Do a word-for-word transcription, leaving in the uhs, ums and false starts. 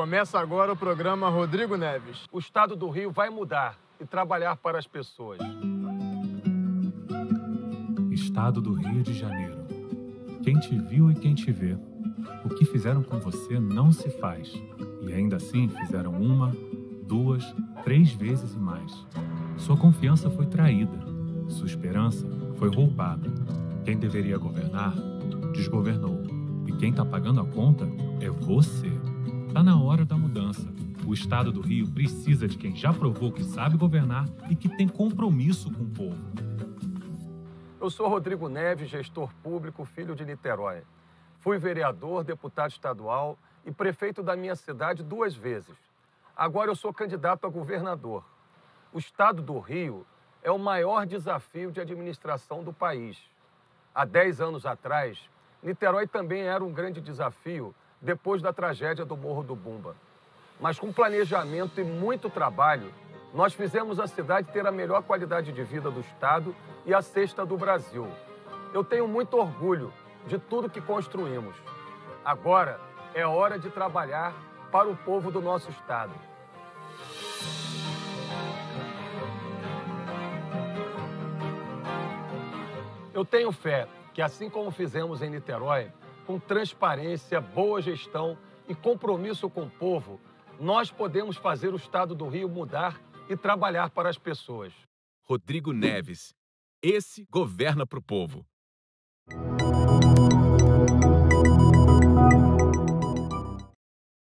Começa agora o programa Rodrigo Neves. O estado do Rio vai mudar e trabalhar para as pessoas. Estado do Rio de Janeiro. Quem te viu e quem te vê. O que fizeram com você não se faz. E ainda assim fizeram uma, duas, três vezes e mais. Sua confiança foi traída. Sua esperança foi roubada. Quem deveria governar, desgovernou. E quem tá pagando a conta é você. Tá na hora da mudança. O Estado do Rio precisa de quem já provou que sabe governar e que tem compromisso com o povo. Eu sou Rodrigo Neves, gestor público, filho de Niterói. Fui vereador, deputado estadual e prefeito da minha cidade duas vezes. Agora eu sou candidato a governador. O Estado do Rio é o maior desafio de administração do país. Há dez anos atrás, Niterói também era um grande desafio depois da tragédia do Morro do Bumba. Mas com planejamento e muito trabalho, nós fizemos a cidade ter a melhor qualidade de vida do estado e a sexta do Brasil. Eu tenho muito orgulho de tudo que construímos. Agora é hora de trabalhar para o povo do nosso estado. Eu tenho fé que, assim como fizemos em Niterói, com transparência, boa gestão e compromisso com o povo, nós podemos fazer o Estado do Rio mudar e trabalhar para as pessoas. Rodrigo Neves. Esse governa para o povo.